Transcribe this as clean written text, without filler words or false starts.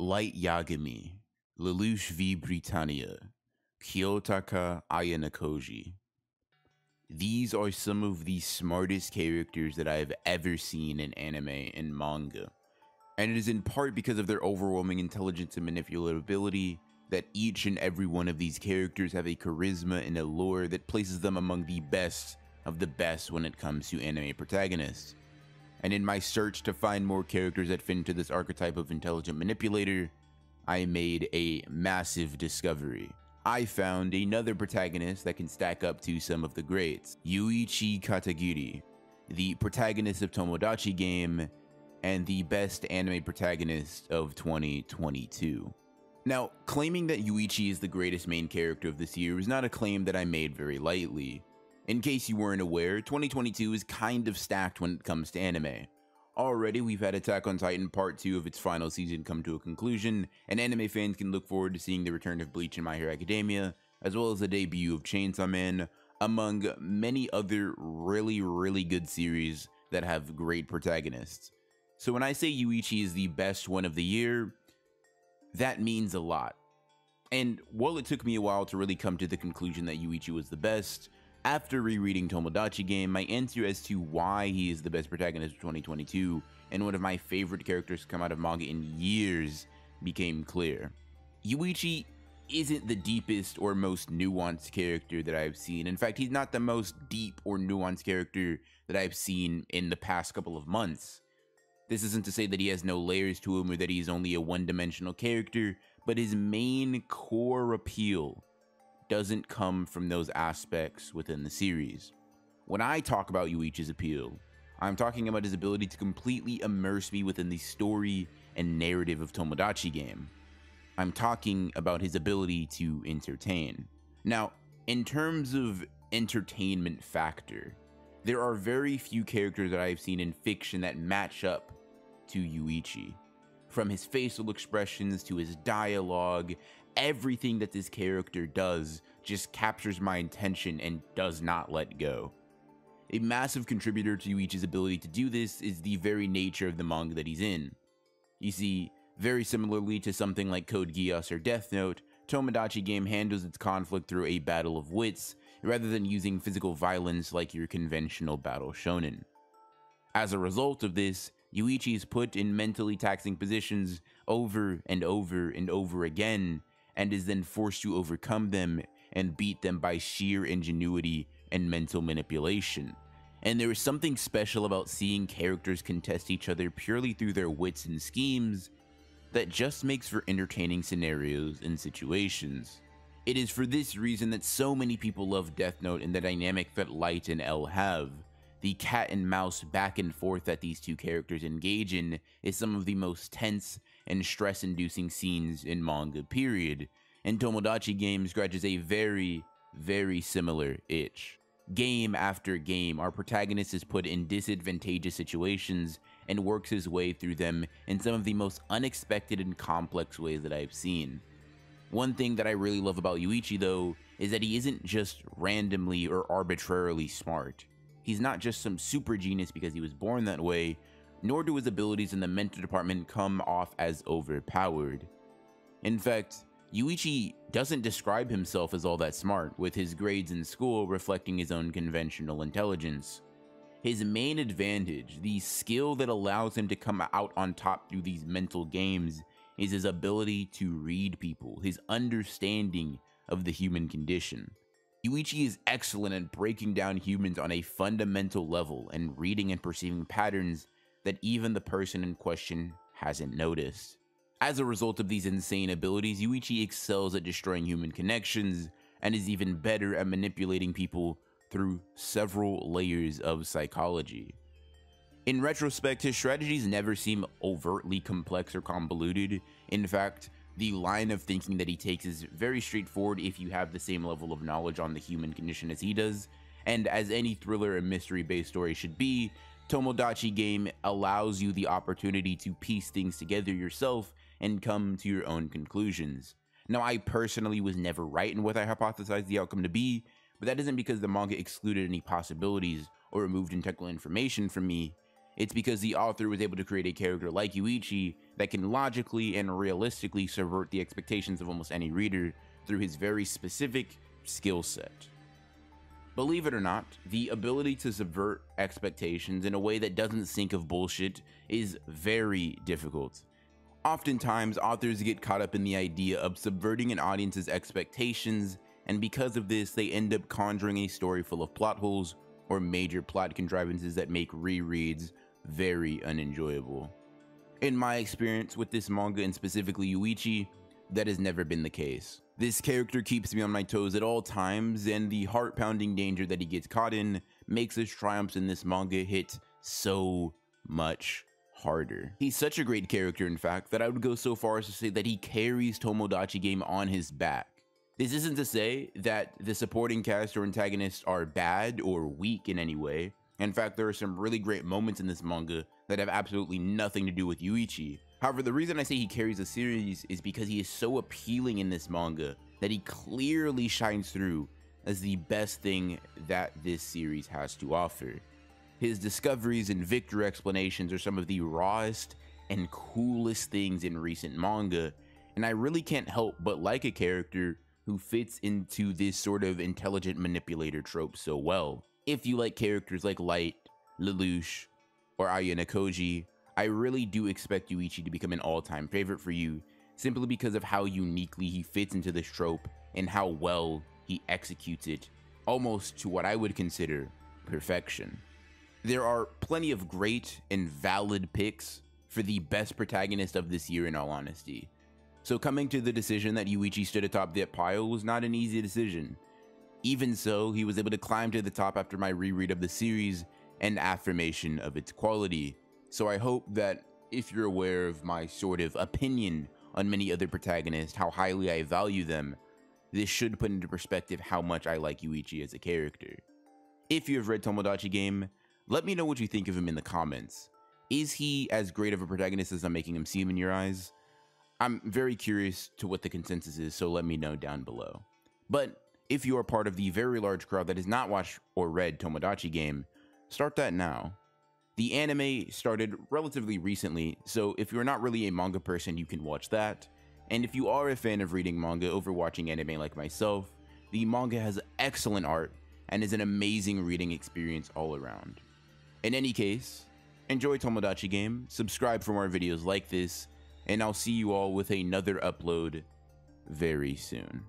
Light Yagami, Lelouch vi Britannia, Kiyotaka Ayanokoji. These are some of the smartest characters that I have ever seen in anime and manga, and it is in part because of their overwhelming intelligence and manipulability that each and every one of these characters have a charisma and allure that places them among the best of the best when it comes to anime protagonists. And in my search to find more characters that fit into this archetype of intelligent manipulator, I made a massive discovery. I found another protagonist that can stack up to some of the greats, Yuichi Katagiri, the protagonist of Tomodachi Game, and the best anime protagonist of 2022. Now, claiming that Yuichi is the greatest main character of this year is not a claim that I made very lightly. In case you weren't aware, 2022 is kind of stacked when it comes to anime. Already, we've had Attack on Titan Part 2 of its final season come to a conclusion, and anime fans can look forward to seeing the return of Bleach and My Hero Academia, as well as the debut of Chainsaw Man, among many other really good series that have great protagonists. So when I say Yuichi is the best one of the year, that means a lot. And while it took me a while to really come to the conclusion that Yuichi was the best, after rereading Tomodachi Game, my answer as to why he is the best protagonist of 2022 and one of my favorite characters to come out of manga in years became clear. Yuichi isn't the deepest or most nuanced character that I've seen. In fact, he's not the most deep or nuanced character that I've seen in the past couple of months. This isn't to say that he has no layers to him or that he's only a one-dimensional character, but his main core appeal doesn't come from those aspects within the series. When I talk about Yuichi's appeal, I'm talking about his ability to completely immerse me within the story and narrative of Tomodachi Game. I'm talking about his ability to entertain. Now, in terms of entertainment factor, there are very few characters that I've seen in fiction that match up to Yuichi. From his facial expressions to his dialogue, everything that this character does just captures my attention and does not let go. A massive contributor to Yuichi's ability to do this is the very nature of the manga that he's in. You see, very similarly to something like Code Geass or Death Note, Tomodachi Game handles its conflict through a battle of wits, rather than using physical violence like your conventional battle shonen. As a result of this, Yuichi is put in mentally taxing positions over and over and over again, and is then forced to overcome them and beat them by sheer ingenuity and mental manipulation. And there is something special about seeing characters contest each other purely through their wits and schemes that just makes for entertaining scenarios and situations. It is for this reason that so many people love Death Note and the dynamic that Light and L have. The cat and mouse back and forth that these two characters engage in is some of the most tense and stress-inducing scenes in manga, period. And Tomodachi Game scratches a very similar itch. Game after game, our protagonist is put in disadvantageous situations and works his way through them in some of the most unexpected and complex ways that I've seen. One thing that I really love about Yuichi, though, is that he isn't just randomly or arbitrarily smart. He's not just some super genius because he was born that way, nor do his abilities in the mental department come off as overpowered. In fact, Yuichi doesn't describe himself as all that smart, with his grades in school reflecting his own conventional intelligence. His main advantage, the skill that allows him to come out on top through these mental games, is his ability to read people, his understanding of the human condition. Yuichi is excellent at breaking down humans on a fundamental level and reading and perceiving patterns that even the person in question hasn't noticed. As a result of these insane abilities, Yuichi excels at destroying human connections and is even better at manipulating people through several layers of psychology. In retrospect, his strategies never seem overtly complex or convoluted. In fact, the line of thinking that he takes is very straightforward if you have the same level of knowledge on the human condition as he does, and as any thriller and mystery-based story should be, Tomodachi Game allows you the opportunity to piece things together yourself and come to your own conclusions. Now, I personally was never right in what I hypothesized the outcome to be, but that isn't because the manga excluded any possibilities or removed integral information from me. It's because the author was able to create a character like Yuichi that can logically and realistically subvert the expectations of almost any reader through his very specific skill set. Believe it or not, the ability to subvert expectations in a way that doesn't sink of bullshit is very difficult. Oftentimes, authors get caught up in the idea of subverting an audience's expectations, and because of this, they end up conjuring a story full of plot holes or major plot contrivances that make rereads very unenjoyable. In my experience with this manga, and specifically Yuichi, that has never been the case. This character keeps me on my toes at all times, and the heart-pounding danger that he gets caught in makes his triumphs in this manga hit so much harder. He's such a great character, in fact, that I would go so far as to say that he carries Tomodachi Game on his back. This isn't to say that the supporting cast or antagonists are bad or weak in any way. In fact, there are some really great moments in this manga that have absolutely nothing to do with Yuichi. However, the reason I say he carries the series is because he is so appealing in this manga that he clearly shines through as the best thing that this series has to offer. His discoveries and victory explanations are some of the rawest and coolest things in recent manga, and I really can't help but like a character who fits into this sort of intelligent manipulator trope so well. If you like characters like Light, Lelouch, or Ayanokoji, I really do expect Yuichi to become an all-time favorite for you, simply because of how uniquely he fits into this trope and how well he executes it, almost to what I would consider perfection. There are plenty of great and valid picks for the best protagonist of this year, in all honesty. So coming to the decision that Yuichi stood atop that pile was not an easy decision. Even so, he was able to climb to the top after my reread of the series and affirmation of its quality. So I hope that if you're aware of my sort of opinion on many other protagonists, how highly I value them, this should put into perspective how much I like Yuichi as a character. If you have read Tomodachi Game, let me know what you think of him in the comments. Is he as great of a protagonist as I'm making him seem in your eyes? I'm very curious to what the consensus is, so let me know down below. But if you are part of the very large crowd that has not watched or read Tomodachi Game, start that now. The anime started relatively recently, so if you're not really a manga person, you can watch that. And if you are a fan of reading manga over watching anime like myself, the manga has excellent art and is an amazing reading experience all around. In any case, enjoy Tomodachi Game, subscribe for more videos like this, and I'll see you all with another upload very soon.